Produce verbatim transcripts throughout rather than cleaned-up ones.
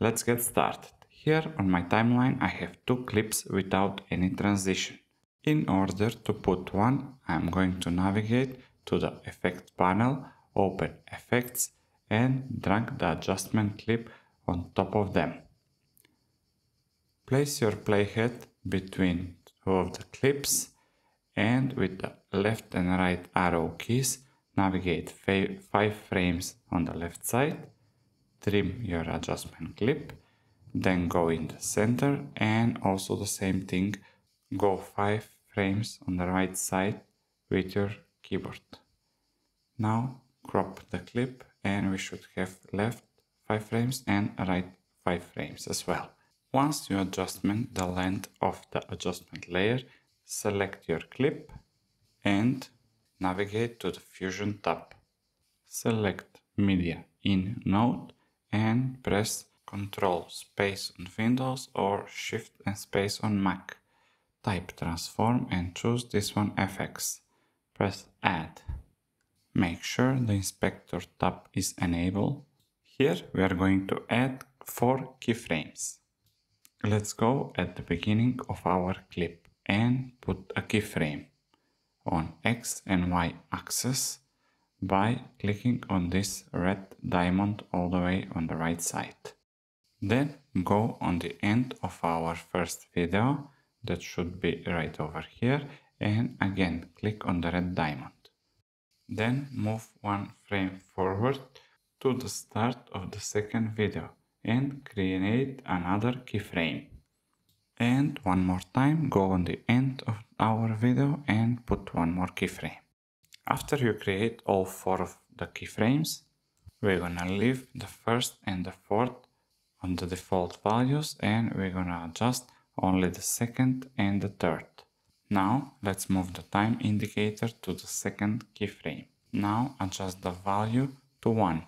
Let's get started. Here on my timeline I have two clips without any transition. In order to put one, I'm going to navigate to the effect panel, open effects and drag the adjustment clip on top of them. Place your playhead between two of the clips and with the left and right arrow keys navigate five frames on the left side, trim your adjustment clip, then go in the center and also the same thing, go five frames on the right side with your keyboard. Now crop the clip and we should have left five frames and right five frames as well. Once you adjust the length of the adjustment layer, select your clip and navigate to the Fusion tab. Select Media in Node and press Ctrl space on Windows or Shift and space on Mac. Type Transform and choose this one, F X. Press Add. Make sure the Inspector tab is enabled. Here we are going to add four keyframes. Let's go at the beginning of our clip and put a keyframe on X and Y axis by clicking on this red diamond all the way on the right side. Then go on the end of our first video, that should be right over here, and again click on the red diamond. Then move one frame forward to the start of the second video and create another keyframe. And one more time, go on the end of our video and put one more keyframe. After you create all four of the keyframes, we're gonna leave the first and the fourth on the default values and we're gonna adjust only the second and the third. Now let's move the time indicator to the second keyframe. Now adjust the value to one.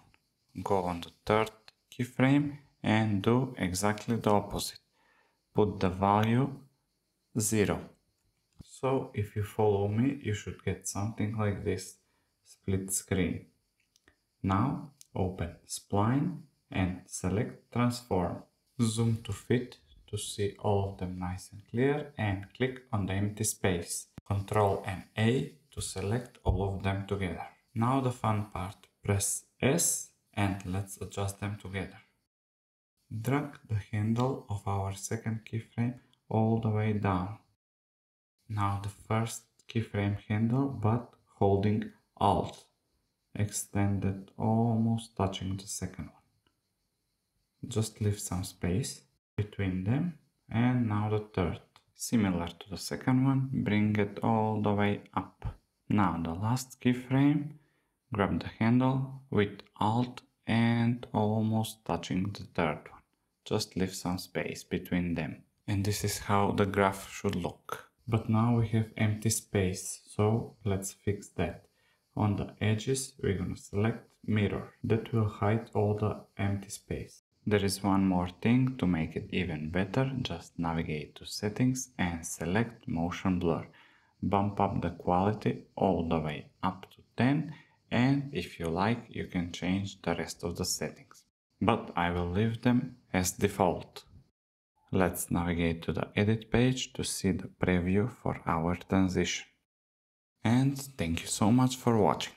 Go on the third keyframe and do exactly the opposite. Put the value zero. So if you follow me, you should get something like this split screen. Now open Spline and select Transform. Zoom to fit to see all of them nice and clear and click on the empty space. Control and A to select all of them together. Now the fun part, press S and let's adjust them together. Drag the handle of our second keyframe all the way down. Now the first keyframe handle, but holding Alt. Extend it almost touching the second one. Just leave some space between them. And now the third. Similar to the second one, bring it all the way up. Now the last keyframe, grab the handle with Alt and almost touching the third one. Just leave some space between them. And this is how the graph should look. But now we have empty space, so let's fix that. On the edges we're gonna select Mirror. That will hide all the empty space. There is one more thing to make it even better. Just navigate to Settings and select Motion Blur. Bump up the quality all the way up to ten. And if you like, you can change the rest of the settings, but I will leave them as default. Let's navigate to the edit page to see the preview for our transition. And thank you so much for watching.